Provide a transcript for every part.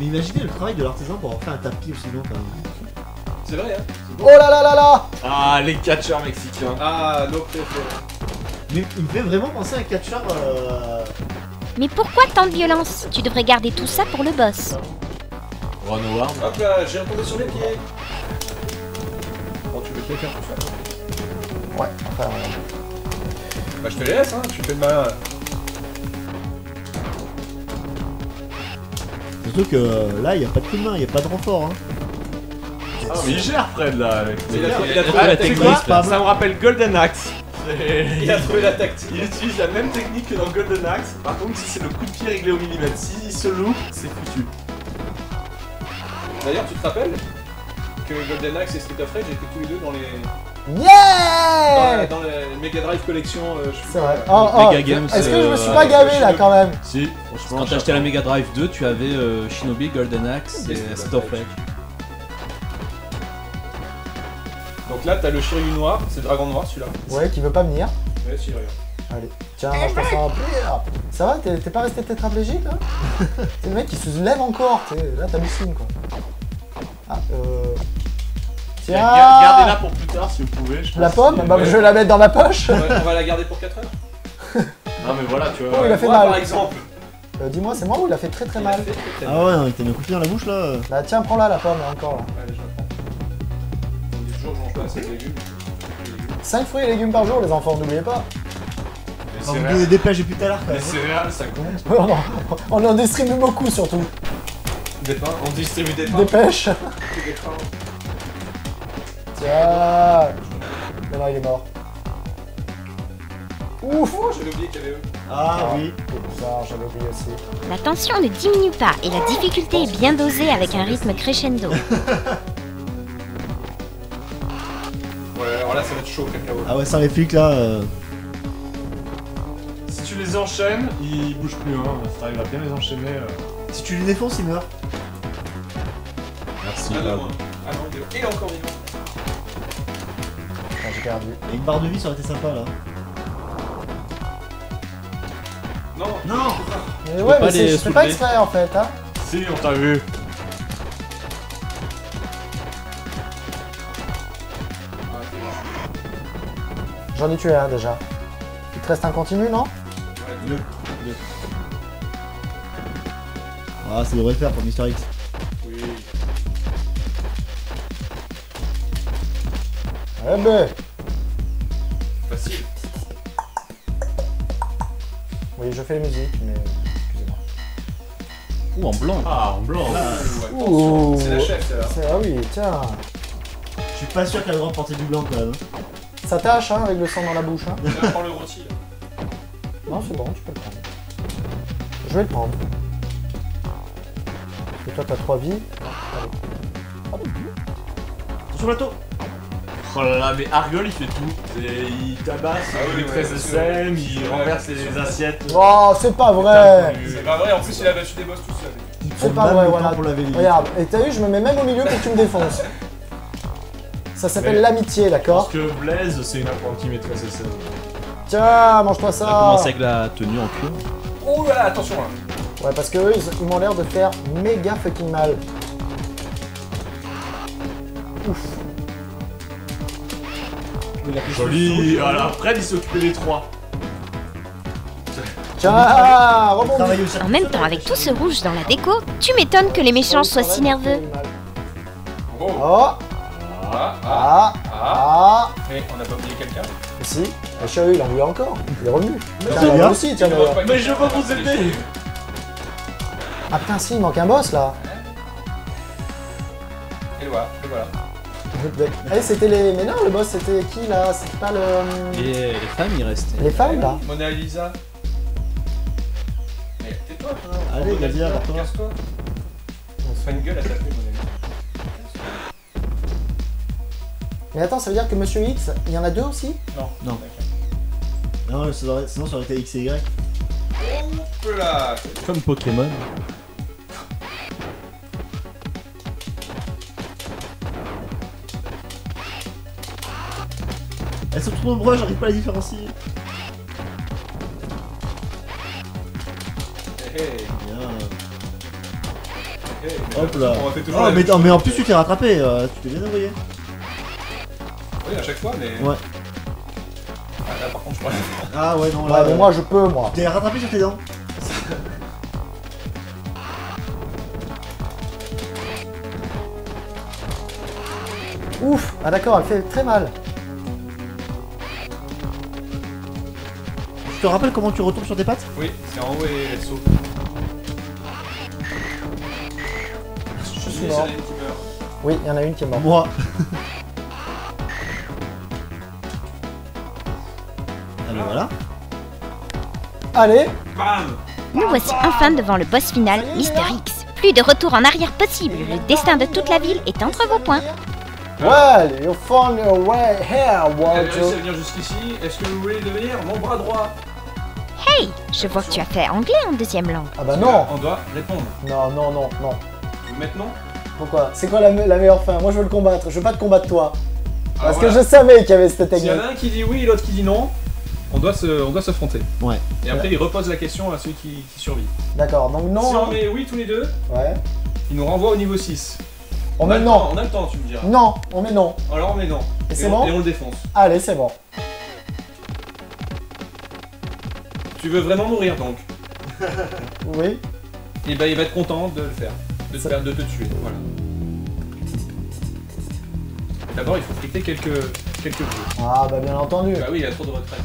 Mais imaginez le travail de l'artisan pour en faire un tapis aussi long quand même. C'est vrai, hein. Oh là là là là. Ah, les catcheurs mexicains. Ah, nos préférés. Mais il me fait vraiment penser à un catcheur... Mais pourquoi tant de violence? Tu devrais garder tout ça pour le boss. Ron Howard. Hop là, j'ai retombé sur les pieds. Bon, tu veux te faire tout ça? Ouais, enfin... Bah je te laisse, hein, tu fais le malin. Surtout que là, il n'y a pas de coup de main, il n'y a pas de renfort. Hein. Ah, mais il gère Fred là avec... Il a trouvé la technique, ça me rappelle Golden Axe. Il a trouvé la tactique. Il utilise la même technique que dans Golden Axe. Par contre, si c'est le coup de pied réglé au millimètre, s'il se loupe, c'est foutu. D'ailleurs, tu te rappelles que Golden Axe et Street of Rage étaient tous les deux dans les... Yeah, dans les Mega Drive collection, je sais pas. Est-ce que je me suis pas gavé là quand même? Si, franchement. Quand t'as acheté la Mega Drive 2, tu avais Shinobi, Golden Axe et Street of Rage. Donc là, t'as le Shiryu noir, c'est le dragon noir celui-là. Ouais, qui veut pas venir. Ouais, si, regarde. Allez, tiens, je t'en sors un peu. Ça va, t'es pas resté tétraplégique là? C'est le mec qui se lève encore, là t'hallucines quoi. Ah, tiens, gardez-la pour plus tard si vous pouvez. Je pense la pomme, bah, ouais. Je vais la mettre dans ma poche. On va la garder pour 4 heures. Non, mais voilà, tu vois. Oh, il a fait mal. Par exemple. Dis-moi, c'est moi ou il a fait très très mal? Ah ouais, il t'a mis un coup de pied dans la bouche là. Bah, tiens, prends-la la pomme, encore là. Ouais, 5 fruits et légumes par jour, les enfants, n'oubliez pas. On a des dépêches depuis tout à l'heure. Les céréales, ça compte. On en distribue beaucoup surtout. Des pains, on distribue des pains. Des pêches. Tiens. Non, non, il est mort. Ouf. Oh, j'avais oublié qu'il y avait eux. Ah oui. Ça, j'avais oublié aussi. La tension ne diminue pas et la difficulté est bien dosée avec un rythme crescendo. Alors là ça va être chaud cacao. Ah ouais, ça les flics là... Si tu les enchaînes, ils bougent plus hein, ça t'arrive à bien les enchaîner. Si tu les défonces, ils meurent. Merci. Ah non, il est encore vivant. Ah, j'ai perdu. Et une barre de vie ça aurait été sympa là. Non. Non. Mais ouais mais c'est pas exprès en fait hein. Si, on t'a vu. J'en ai tué un déjà. Il te reste un continu, non? Ouais, deux. Ah, ça devrait le faire pour Mr. X. Oui. Eh ben. Facile. Oui, je fais les musiques, mais... Excusez-moi. Ouh, en blanc. Ah, en blanc. Ouh. C'est la chef, là. Ah oui, tiens. Je suis pas sûr qu'elle devrait porter du blanc, quand même. Ça tâche hein, avec le sang dans la bouche. Hein. Là, prends le rôti là. Non, c'est bon, tu peux le prendre. Je vais le prendre. Et toi, t'as 3 vies. Allez. Sur le plateau. Oh là là, mais Argol il fait tout. Il tabasse, il presse le sel, il renverse les assiettes. Oh, c'est pas vrai. C'est pas vrai, en plus il a battu des boss tout seul. C'est pas vrai, voilà. Regarde, et t'as vu, je me mets même au milieu pour que tu me défonces. Ça s'appelle l'amitié, d'accord? Parce que Blaise, c'est une apprentie maîtresse et ça. Tiens, mange-toi ça! On va commencer avec la tenue en cuir. Oh là là, attention là! Ouais, parce que eux, ils m'ont l'air de faire méga fucking mal. Ouf! Joli! Voilà, Fred, il s'occupait des trois. Tiens, rebondis! En même temps, avec tout ce rouge dans la déco, tu m'étonnes que les méchants soient si nerveux. Oh! Ah. Mais on a pas oublié quelqu'un. Si, le chéri il en voulait encore, il est revenu. Tiens, aussi, tiens, mais je veux pas vous aider. Ah putain si, il manque un boss là. Et le voilà. Eh c'était les... Mais non, le boss c'était qui là? C'était pas le... Les femmes il restait. Les femmes là. Mona Lisa. Mais tais-toi. Allez, vas-y, casse-toi. On se fait une gueule à taper Mona Lisa. Mais attends, ça veut dire que Monsieur X, il y en a deux aussi? Non. Non, sinon ça aurait été X et Y. Comme Pokémon. Elles sont trop nombreuses, j'arrive pas à les différencier. Hey. Bien. Hop là. Oh mais, non, mais en plus tu t'es rattrapé, tu t'es bien envoyé. Oui à chaque fois mais... Ouais. Ah là par contre je crois... Ah ouais non là... Ouais, moi je peux moi. T'es rattrapé sur tes dents. Ouf. Ah d'accord, elle fait très mal. Tu te rappelles comment tu retombes sur tes pattes? Oui, c'est en haut et saut. Je suis mort. Oui, il y en a une qui est morte. Moi. Allez, voilà. Allez. Nous voici enfin devant le boss final, Mr. X. Plus de retour en arrière possible. Le destin de toute la ville est entre vos poings. Well, you found your way here, Walter. Vous avez réussi à venir jusqu'ici, est-ce que vous voulez devenir mon bras droit? Hey, je vois que tu as fait anglais en deuxième langue. Ah bah non. On doit répondre. Non, non, non, non. Maintenant? Pourquoi? C'est quoi la meilleure fin? Moi je veux le combattre, je veux pas te combattre toi. Parce que je savais qu'il y avait cette technique. S'il y en a un qui dit oui et l'autre qui dit non, on doit s'affronter. Ouais. Et après il repose la question à celui qui survit. D'accord, donc non. Si on met oui tous les deux, ouais. Il nous renvoie au niveau 6. On met non. On a le temps, tu me diras. Non, on met non. Alors on met non. Et c'est bon. Et on le défonce. Allez, c'est bon. Tu veux vraiment mourir donc? Oui. Et bah il va être content de le faire, de te tuer. Voilà. D'abord, il faut friter quelques coups. Ah bah bien entendu. Bah oui, il a trop de retraite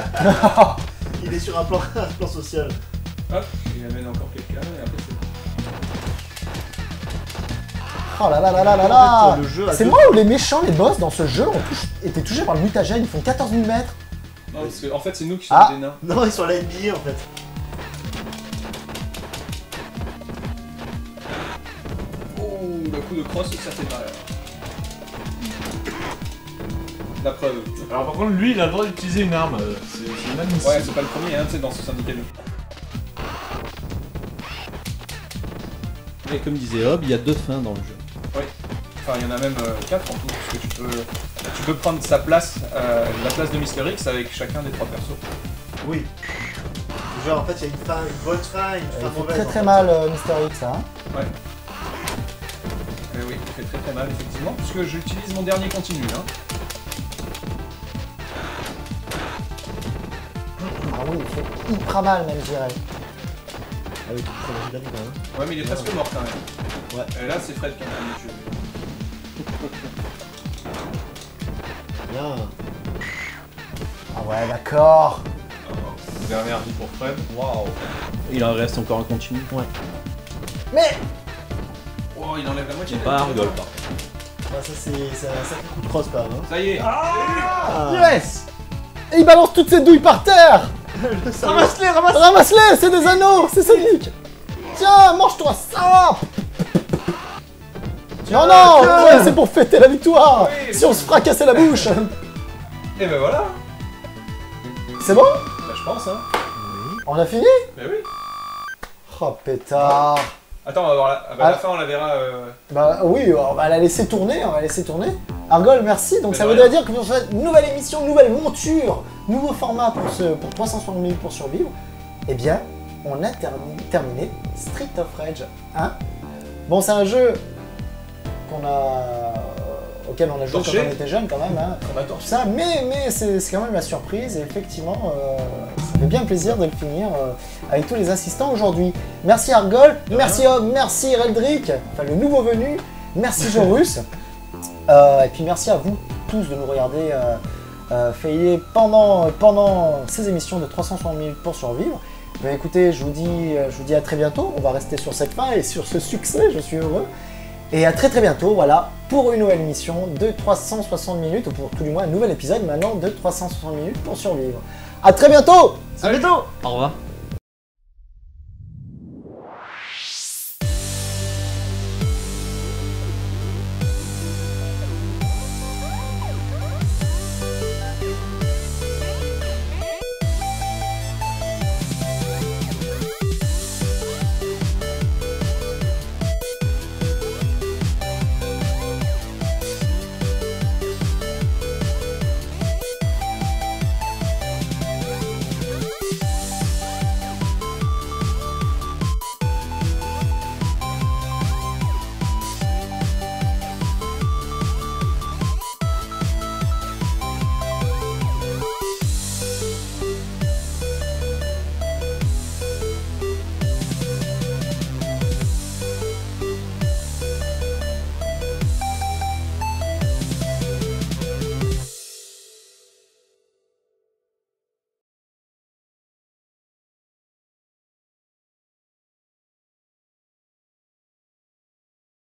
à payer. Il est sur un plan social. Hop, il amène encore quelqu'un et après c'est bon. Oh là là là là là là. C'est moi ou les méchants, les boss dans ce jeu étaient touchés par le mutagène, ils font 14 000 mètres. Non, parce que, en fait c'est nous qui sommes des nains. Non, ils sont à la NBA en fait. Oh, le coup de crosse, ça fait mal. La preuve. Alors par contre, lui, il a le droit d'utiliser une arme. C'est même ici. Ouais, c'est pas le premier, hein, tu sais, dans ce syndicat-là. Et comme disait Hom, il y a deux fins dans le jeu. Oui, enfin il y en a même 4 en tout, parce que tu peux prendre sa place, la place de Mr. X avec chacun des 3 persos. Oui. Genre en fait il y a une bonne fin, une fin mauvaise. Très très mal Mr. X, hein. Ouais. Mais oui, il fait très très mal effectivement, puisque j'utilise mon dernier continu. Hein. Ah oui, il fait hyper mal même je dirais. Ah oui, quand même. Ouais mais il est presque mort quand même. Ouais. Et là c'est Fred qui a tué. Bien. Ah ouais d'accord. Dernière vie pour Fred. Waouh. Il en reste encore un continu. Ouais. Mais wow, il enlève la moitié. Pas Argol par contre. Bah ça c'est un sacré coup de crosse quand même. Hein. Ça y est. Yes. Et il balance toutes ses douilles par terre. Ramasse-les, ramasse-les, c'est des anneaux, c'est Sonic. Tiens, mange-toi ça. Non, non, ouais, c'est pour fêter la victoire. Oui, si on se fracassait la bouche. Et ben voilà. C'est bon? Bah je pense, hein. Oui. On a fini? Bah oui. Oh pétard. Attends, on va voir la... Ah, bah, à la fin on la verra... Bah oui, on va la laisser tourner, on va la laisser tourner. Argol, merci. Donc mais ça voudrait dire que nous avons fait une nouvelle émission, nouvelle monture, nouveau format pour 360 minutes pour survivre. Eh bien, on a terminé Street of Rage 1. Bon, c'est un jeu auquel on a joué quand on était jeune quand même. Hein. On a torché ça, mais c'est quand même la surprise. Et effectivement, ça fait bien plaisir de le finir avec tous les assistants aujourd'hui. Merci Argol, merci Hom, merci Reldrick, enfin le nouveau venu, merci Jorus. Et puis merci à vous tous de nous regarder failler pendant ces émissions de 360 minutes pour survivre. Bah, écoutez, je vous dis à très bientôt. On va rester sur cette fin et sur ce succès, je suis heureux. Et à très très bientôt, voilà, pour une nouvelle émission de 360 minutes, ou pour tout du moins un nouvel épisode maintenant de 360 minutes pour survivre. À très bientôt. À bientôt. Au revoir.